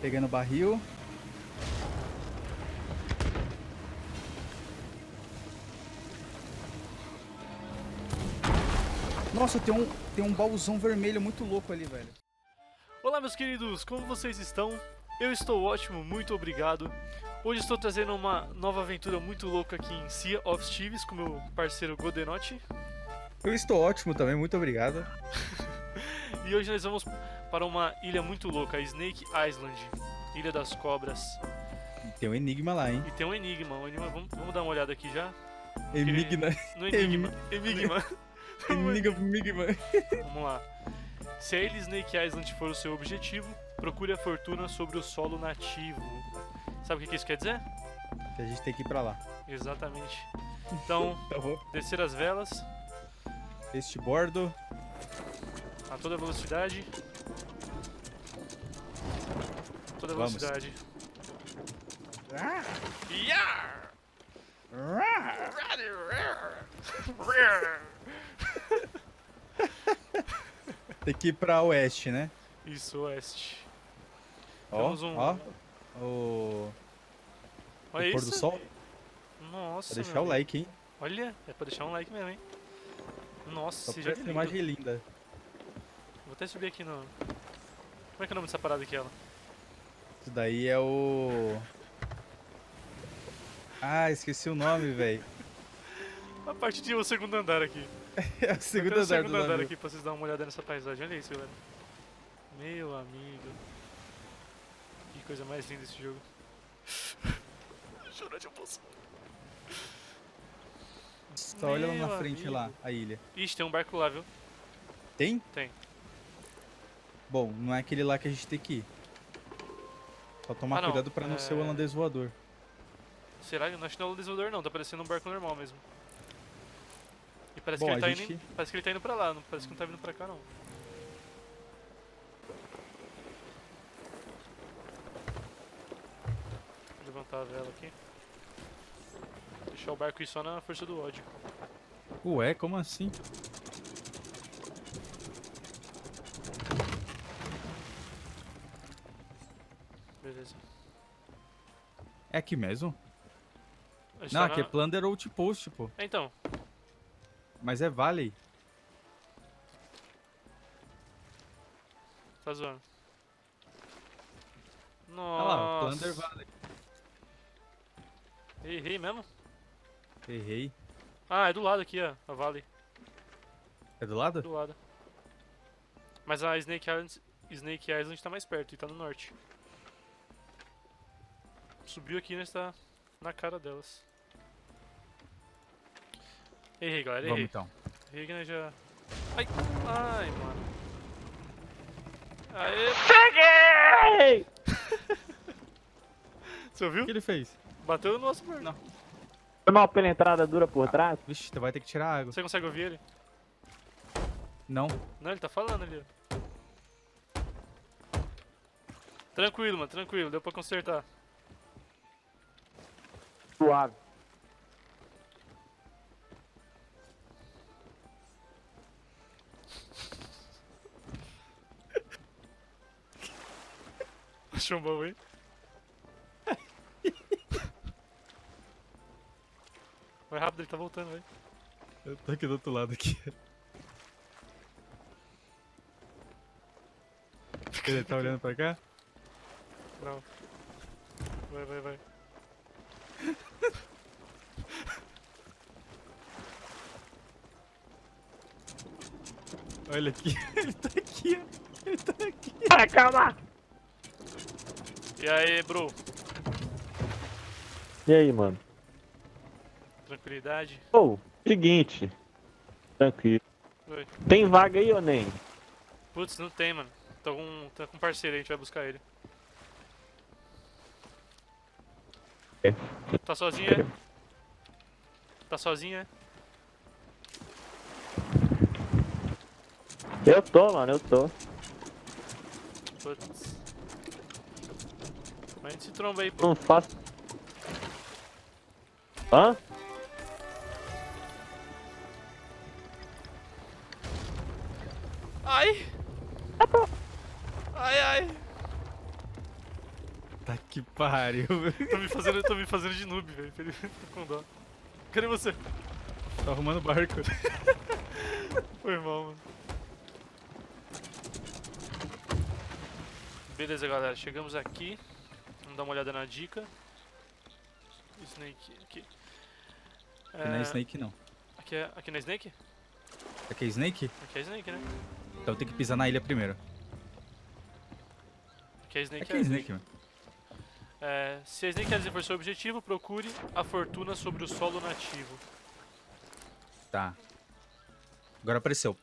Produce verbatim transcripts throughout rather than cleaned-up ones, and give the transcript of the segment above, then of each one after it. Pegando o barril. Nossa, tem um, tem um baúzão vermelho muito louco ali, velho. Olá, meus queridos, como vocês estão? Eu estou ótimo, muito obrigado. Hoje estou trazendo uma nova aventura muito louca aqui em Sea of Thieves com meu parceiro Godenot. Eu estou ótimo também, muito obrigado. E hoje nós vamos para uma ilha muito louca, Snake Island, Ilha das Cobras. E tem um enigma lá, hein? E tem um enigma, um enigma. Vamos, vamos dar uma olhada aqui já. Enigma. No enigma. Enigma. Enigma. Vamos lá. Se a ilha Snake Island for o seu objetivo, procure a fortuna sobre o solo nativo. Sabe o que isso quer dizer? Que a gente tem que ir pra lá. Exatamente. Então, tá bom. Descer as velas. Este bordo. A toda velocidade. A toda velocidade. Tem que ir pra oeste, né? Isso, oeste. Ó, um... ó. O... Olha o pôr isso. Do sol. Nossa, pra deixar o like, hein? Olha, é pra deixar um like mesmo, hein? Nossa, você já tem imagem linda. Vou até subir aqui no... Como é que é o nome dessa parada aqui, ela? Isso daí é o... Ah, esqueci o nome, velho. A parte de o segundo andar aqui. É o segundo andar, o segundo do andar navio. Aqui pra vocês darem uma olhada nessa paisagem. Olha isso, galera. Meu amigo. Que coisa mais linda esse jogo. Chora de emoção. Só olha lá na frente, amigo. Lá, a ilha. Ixi, tem um barco lá, viu? Tem? Tem. Bom, não é aquele lá que a gente tem que ir. Só tomar ah, cuidado pra não é... ser o holandês voador. Será? Eu não acho que não é o holandês voador não, tá parecendo um barco normal mesmo. E parece, bom, que ele tá gente... indo... parece que ele tá indo pra lá, não parece que não tá vindo pra cá não. Vou levantar a vela aqui. Deixar o barco ir só na força do ódio. Ué, como assim? Beleza. É aqui mesmo? Não, tá aqui na... é Plunder Outpost, pô. É então. Mas é Valley. Tá zoando. Nossa. Olha lá, Plunder Valley. Errei mesmo? Errei. Ah, é do lado aqui, ó, a Valley. É do lado? Do lado. Mas a Snake Island, Snake Island tá mais perto e tá no norte. Subiu aqui, né? Está na cara delas. Errei, galera, errei. Vamos então. Errei que nós já... Ai! Ai, mano. Aê! Peguei! Você ouviu? O que ele fez? Bateu no nosso barco. Não. Foi mal pela entrada dura por ah, trás. Vixe, tu vai ter que tirar a água. Você consegue ouvir ele? Não. Não, ele tá falando ali. Tranquilo, mano, tranquilo. Deu pra consertar. Suave. Achou um baú aí? Vai rápido, ele tá voltando, velho. Eu tô aqui do outro lado aqui. Ele tá olhando pra cá? Não. Vai, vai, vai. Olha aqui, ele tá aqui, ele tá aqui. Para, calma! E aí, bro? E aí, mano? Tranquilidade? Ô, oh, seguinte. Tranquilo. Oi. Tem vaga aí ou nem? Putz, não tem, mano. Tô com, tô com um parceiro aí, a gente vai buscar ele. É. Tá sozinho, é? Tá sozinho, é? Eu tô, mano, eu tô. Putz. Mas a gente se tromba aí, pô. Não faço. Hã? Ai! Ai, ai! Puta que pariu, velho. Tô me fazendo, tô me fazendo de noob, velho. Tô com dó. Cadê você? Tá arrumando o barco. Foi mal, mano. Beleza, galera. Chegamos aqui. Vamos dar uma olhada na dica. Snake aqui. É... Aqui não é Snake, não. Aqui, é... aqui não é Snake? Aqui é Snake? Aqui é Snake, né? Então tem que pisar na ilha primeiro. Aqui é Snake. Aqui é Snake, mano. É... Se a Snake quer desenvolver seu objetivo, procure a fortuna sobre o solo nativo. Tá. Agora apareceu.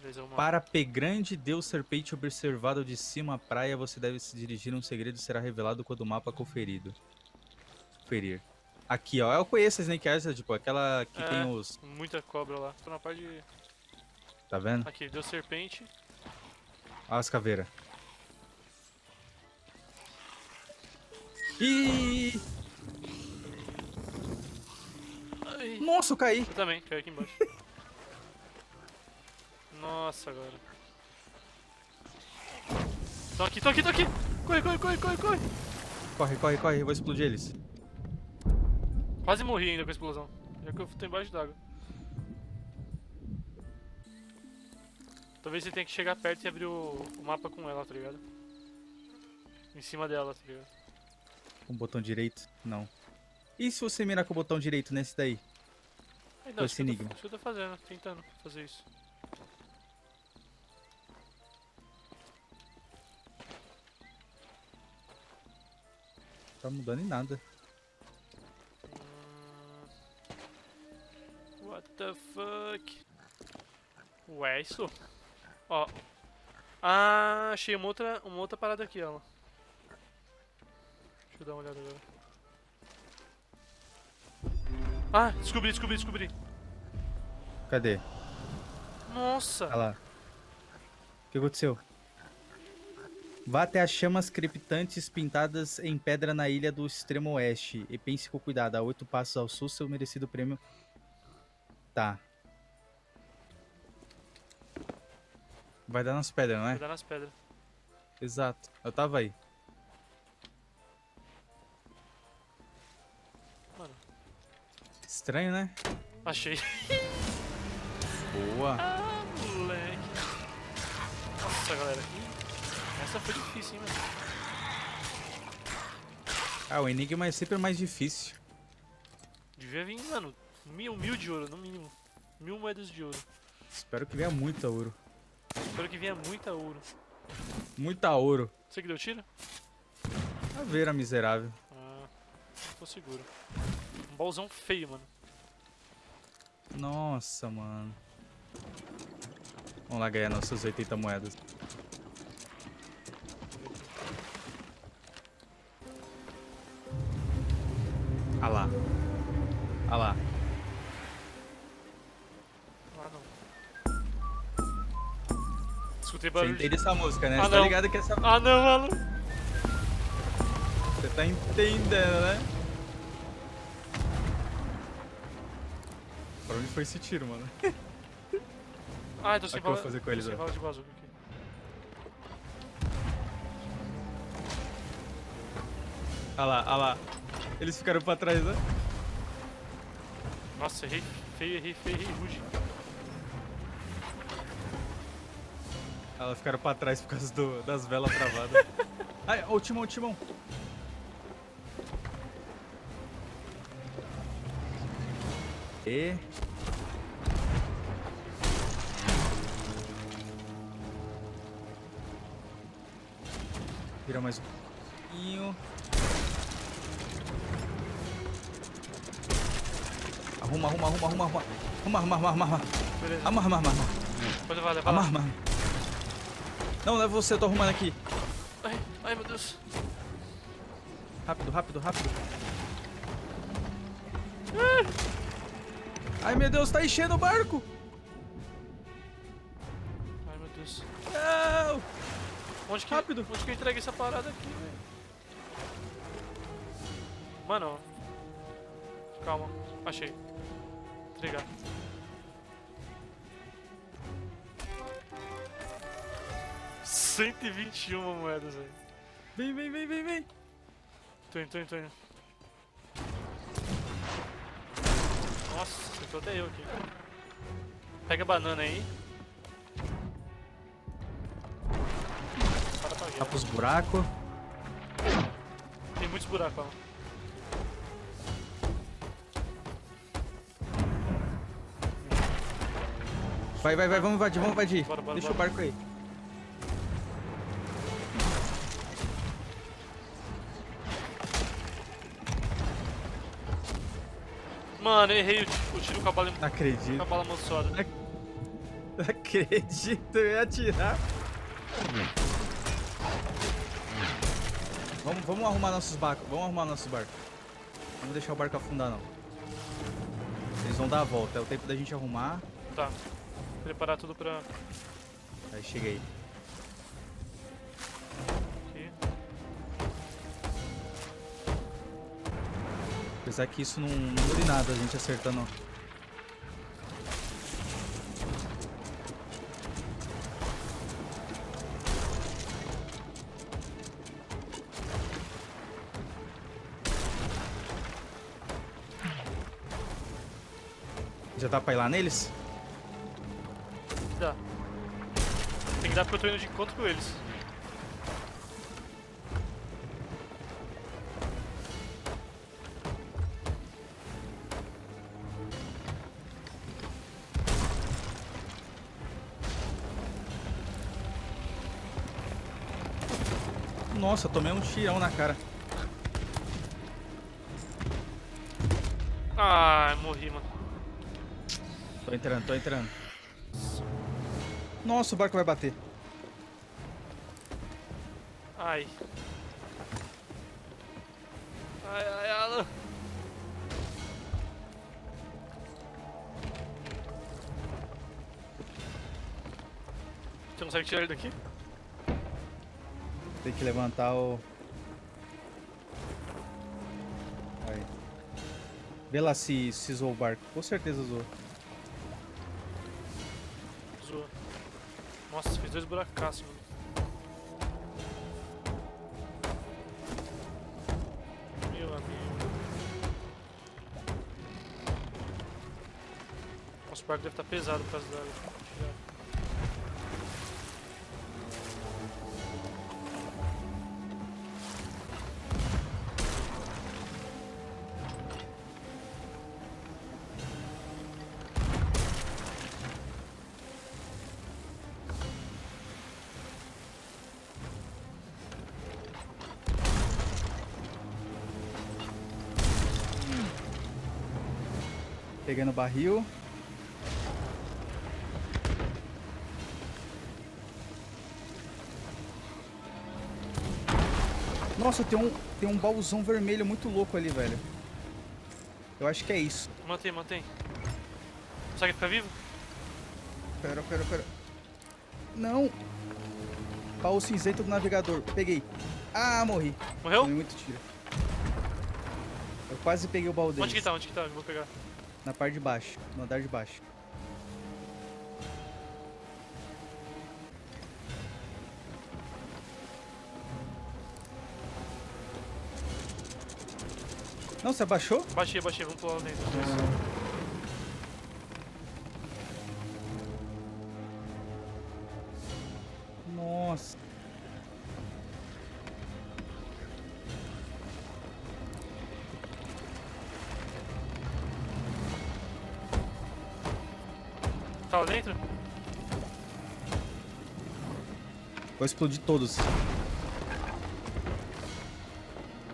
Beleza, uma... Para Pegrande Deus Serpente observado de cima à praia, você deve se dirigir. Um segredo será revelado quando o mapa é conferido. Conferir. Aqui, ó. Eu conheço a Snake Island, tipo, aquela que é, tem os... muita cobra lá. Tô na parte de... Tá vendo? Aqui, Deus Serpente. Olha as caveiras. Ih! Ai. Nossa, eu caí! Eu também, caí aqui embaixo. Nossa, agora. Tô aqui, tô aqui, tô aqui! Corre, corre, corre, corre, corre! Corre, corre, corre, eu vou explodir eles. Quase morri ainda com a explosão. Já que eu tô embaixo d'água. Talvez você tenha que chegar perto e abrir o, o mapa com ela, tá ligado? Em cima dela, tá ligado? Com o botão direito? Não. E se você mirar com o botão direito nesse daí? Ai, não, esse enigma. Isso que eu tô fazendo, tentando fazer isso. Não tá mudando em nada. What the fuck? Ué, isso? Ó. Ah, achei uma outra, uma outra parada aqui, ó. Deixa eu dar uma olhada agora. Ah, descobri, descobri, descobri. Cadê? Nossa! Olha lá. O que aconteceu? Vá até as chamas crepitantes pintadas em pedra na ilha do extremo oeste. E pense com cuidado, a oito passos ao sul, seu merecido prêmio... Tá. Vai dar nas pedras, não é? Vai dar nas pedras. Exato. Eu tava aí. Mano. Estranho, né? Achei. Boa. Ah, moleque. Nossa, galera. Essa foi difícil, hein, mano. Ah, o enigma é sempre mais difícil. Devia vir, mano. Mil, mil de ouro, no mínimo. Mil moedas de ouro. Espero que venha muita ouro. Espero que venha muita ouro. Muita ouro. Você que deu tiro? A vera, miserável. Ah, tô seguro. Um baúzão feio, mano. Nossa, mano. Vamos lá ganhar nossas oitenta moedas. Ah lá. Ah lá. Você entende essa música, né? Ah, você tá ligado que essa música... Ah, não, mano. Você tá entendendo, né? Pra onde foi esse tiro, mano? Ah, eu tô sem bala. O que eu vou fazer com eles, ó? Bala de bazuca aqui. Ah lá, ah lá. Eles ficaram pra trás, né? Nossa, errei feio, errei feio, errei rude. Elas ficaram pra trás por causa do, das velas travadas. Ai, o timão, o timão. E... Vira mais um pouquinho. Arruma, arruma, arruma, arruma, arruma. Arruma, arruma, arruma, arruma. Beleza. Arruma, arruma, arruma. Pode levar, leva lá. Arruma, arruma. Não, leva você, eu tô arrumando aqui. Ai, ai, meu Deus. Rápido, rápido, rápido. Ah! Ai, meu Deus, tá enchendo o barco. Ai, meu Deus. Não! Onde que, rápido. Onde que eu entreguei essa parada aqui, velho? Mano. Calma, achei. Entregar. cento e vinte e uma moedas aí. Vem, vem, vem, vem, vem. Tô indo, tô indo, tô indo. Nossa, sentou até eu aqui. Pega a banana aí. Tá pros buracos. Tem muitos buracos lá. Vai, vai, vai, vamos invadir, vamos invadir. Bora, bora, deixa bora. O barco aí. Mano, eu errei o tiro com a bala amaldiçoada. Com a bala amaldiçoada. Não acredito, eu ia atirar. Vamos, vamos arrumar nossos barcos, vamos arrumar nossos barcos. Vamos deixar o barco afundar, não. Eles vão dar a volta, é o tempo da gente arrumar. Tá. Preparar tudo pra... Aí, chega aí. Aqui. Apesar que isso não muda em nada, a gente acertando. Já dá pra ir lá neles? Dá. Tem que dar porque eu tô indo de encontro com eles. Nossa, tomei um tirão na cara. Ah, morri, mano. Tô entrando, tô entrando. Nossa, o barco vai bater. Ai. Ai, ai, Alan. Você consegue tirar ele daqui? Tem que levantar o... Aí. Vê lá se, se zoou o barco. Com certeza zoou. Nossa, fiz dois buracaços, mano. Meu amigo. Nosso barco deve estar pesado por causa da água. Pegando o barril. Nossa, tem um, tem um baúzão vermelho muito louco ali, velho. Eu acho que é isso. Mantém, mantém. Consegue ficar vivo? Pera, pera, pera. Não! Baú cinzento do navegador. Peguei. Ah, morri. Morreu? Tomei muito tiro. Eu quase peguei o baú dele. Onde que tá? Onde que tá? Eu vou pegar. Na parte de baixo, no andar de baixo. Não, você abaixou? Baixei, baixei, vamos pular lá dentro. Ah. Nossa. Tá lá dentro? Vou explodir todos.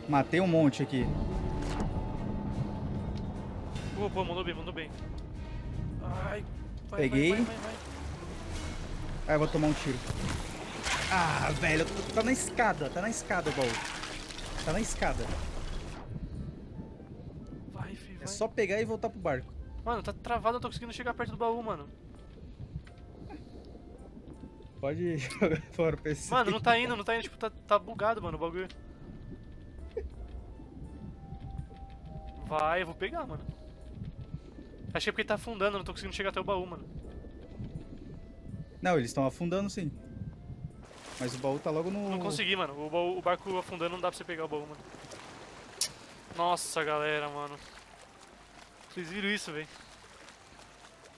Matei um monte aqui. Boa, boa, mandou bem, mandou bem. Ai, vai, peguei. Vai, vai, vai, vai. Ai, eu vou tomar um tiro. Ah, velho, tá na escada, tá na escada o baú. Tá na escada. Vai, filho, vai. É só pegar e voltar pro barco. Mano, tá travado, eu tô conseguindo chegar perto do baú, mano. Pode jogar fora o P C. Mano, não tá indo, não tá indo, tipo, tá, tá bugado, mano, o bagulho. Vai, eu vou pegar, mano. Acho que é porque tá afundando, eu não tô conseguindo chegar até o baú, mano. Não, eles estão afundando sim. Mas o baú tá logo no... Não consegui, mano, o, baú, o barco afundando não dá pra você pegar o baú, mano. Nossa, galera, mano. Vocês viram isso, velho?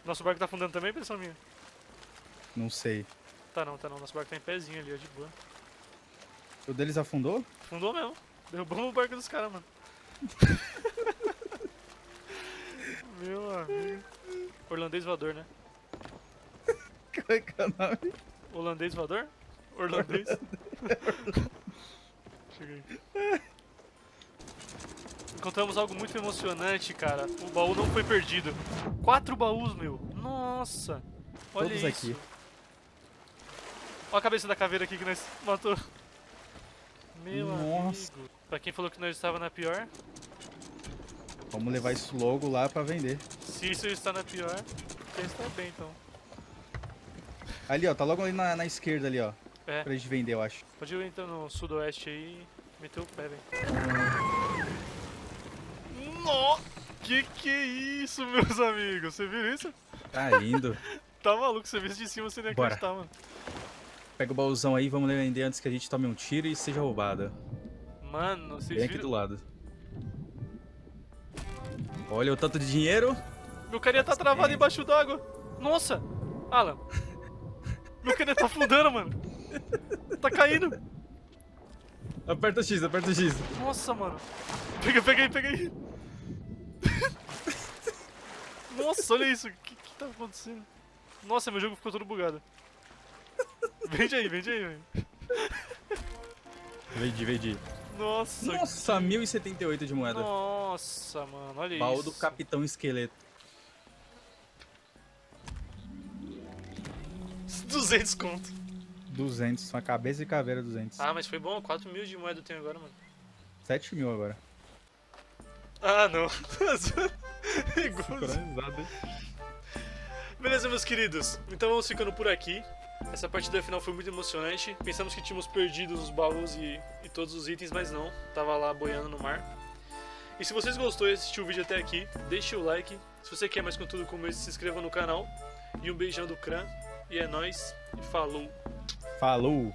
Nosso barco tá afundando também, pessoal minha? Não sei. Tá não, tá não. Nosso barco tá em pezinho ali, ó, de boa. O deles afundou? Afundou mesmo. Derrubamos o barco dos caras, mano. Meu amigo. Holandês voador, né? Qual é que é o nome? Holandês voador? Holandês? Cheguei. Encontramos algo muito emocionante, cara. O baú não foi perdido. Quatro baús, meu. Nossa. Olha todos isso. Aqui. Olha a cabeça da caveira aqui que nós matou. Meu Nossa. Amigo. Pra quem falou que nós estava na pior. Vamos levar isso logo lá pra vender. Se isso está na pior, você está bem, então. Ali, ó. Tá logo ali na, na esquerda ali, ó. É. Pra gente vender, eu acho. Pode ir então no sudoeste aí e meter o pé, velho. Nossa! Que que é isso, meus amigos? Você viu isso? Tá indo. Tá maluco, você viu isso de cima, você nem acreditar, mano. Pega o baúzão aí, vamos vender antes que a gente tome um tiro e seja roubada. Mano, vocês viram? Vem aqui do lado. Olha o tanto de dinheiro. Meu carinha tá travado embaixo d'água. Nossa! Alan. Meu carinha tá afundando, mano. Tá caindo. Aperta o X, aperta o X. Nossa, mano. Pega, pega aí, pega aí. Nossa, olha isso. O que, que tá acontecendo? Nossa, meu jogo ficou todo bugado. Vende aí, vende aí, velho. Vendi, vendi. Nossa, Nossa que... mil e setenta e oito de moeda. Nossa, mano, olha Baú isso. Baú do Capitão Esqueleto. duzentos conto. duzentos, uma cabeça de caveira, duzentos. Ah, mas foi bom, quatro mil de moeda eu tenho agora, mano. sete mil agora. Ah, não. É igualzinho. Beleza, meus queridos. Então vamos ficando por aqui. Essa partida final foi muito emocionante. Pensamos que tínhamos perdido os baús e, e todos os itens, mas não. Tava lá boiando no mar. E se vocês gostou e assistiu o vídeo até aqui, deixe o like. Se você quer mais conteúdo como esse, se inscreva no canal. E um beijão do Kran. E é nóis. E falou. Falou.